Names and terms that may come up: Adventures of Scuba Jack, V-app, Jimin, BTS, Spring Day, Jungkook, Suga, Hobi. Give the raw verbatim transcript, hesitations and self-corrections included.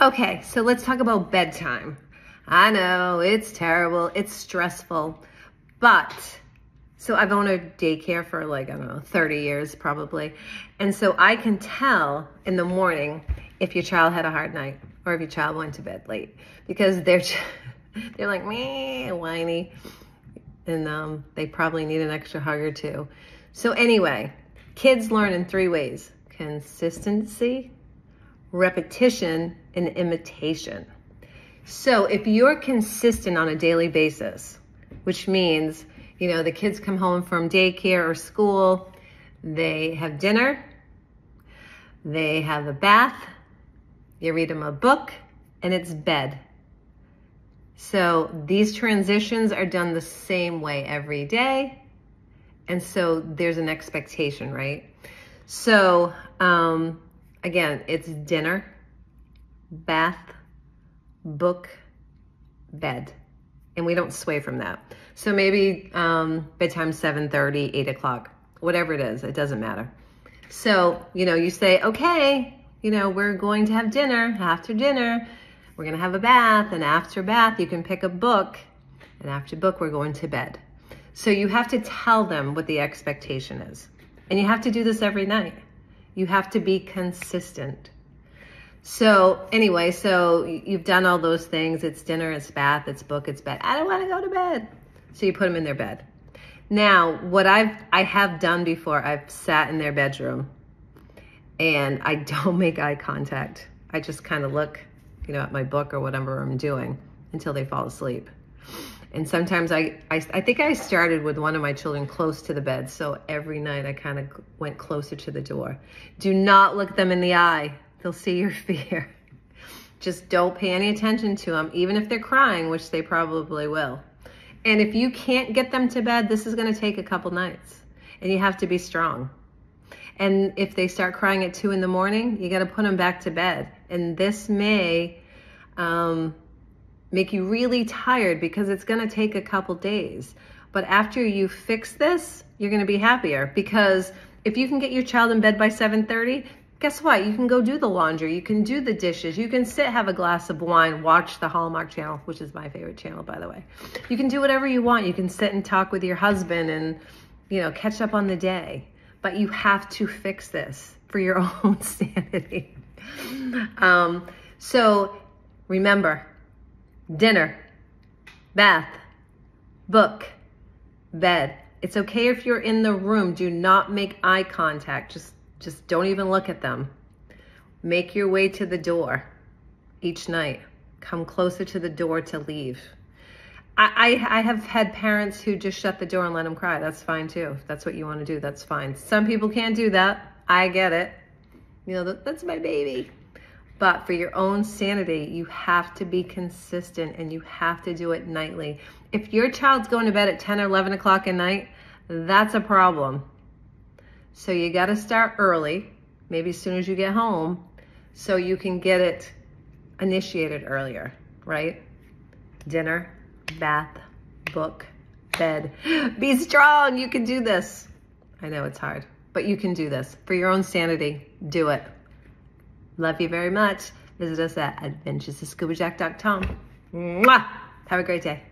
Okay, so let's talk about bedtime. I know, it's terrible, it's stressful, but, so I've owned a daycare for like, I don't know, thirty years probably, and so I can tell in the morning if your child had a hard night or if your child went to bed late, because they're just, they're like, meh, whiny, and um, they probably need an extra hug or two. So anyway, kids learn in three ways: consistency, repetition, and imitation. So if you're consistent on a daily basis, which means, you know, the kids come home from daycare or school, they have dinner, they have a bath, you read them a book, and it's bed. So these transitions are done the same way every day. And so there's an expectation, right? So, um, again, it's dinner, bath, book, bed. And we don't sway from that. So maybe um, bedtime, seven thirty, eight o'clock, whatever it is, it doesn't matter. So, you know, you say, okay, you know, we're going to have dinner. After dinner, we're going to have a bath. And after bath, you can pick a book. And after book, we're going to bed. So you have to tell them what the expectation is. And you have to do this every night. You have to be consistent. So anyway, so you've done all those things. It's dinner, it's bath, it's book, it's bed. I don't want to go to bed. So you put them in their bed. Now, what I've, I have done before, I've sat in their bedroom and I don't make eye contact. I just kind of look, you know, at my book or whatever I'm doing until they fall asleep. And sometimes I, I, I think I started with one of my children close to the bed. So every night I kind of went closer to the door. Do not look them in the eye. They'll see your fear. Just don't pay any attention to them, even if they're crying, which they probably will. And if you can't get them to bed, this is going to take a couple nights and you have to be strong. And if they start crying at two in the morning, you got to put them back to bed. And this may, um, make you really tired because it's going to take a couple days. But after you fix this, you're going to be happier, because if you can get your child in bed by seven thirty, guess what? You can go do the laundry. You can do the dishes. You can sit, have a glass of wine, watch the Hallmark Channel, which is my favorite channel, by the way. You can do whatever you want. You can sit and talk with your husband and, you know, catch up on the day. But you have to fix this for your own sanity. Um, so remember, dinner, bath, book, bed. It's okay if you're in the room. Do not make eye contact. Just, just don't even look at them. Make your way to the door each night. Come closer to the door to leave. I, I, I have had parents who just shut the door and let them cry. That's fine too. If that's what you want to do, that's fine. Some people can't do that. I get it. You know, that's my baby. But for your own sanity, you have to be consistent and you have to do it nightly. If your child's going to bed at ten or eleven o'clock at night, that's a problem. So you got to start early, maybe as soon as you get home, so you can get it initiated earlier, right? Dinner, bath, book, bed. Be strong. You can do this. I know it's hard, but you can do this. For your own sanity, do it. Love you very much. Visit us at adventures of scuba jack dot com. Mwah! Have a great day.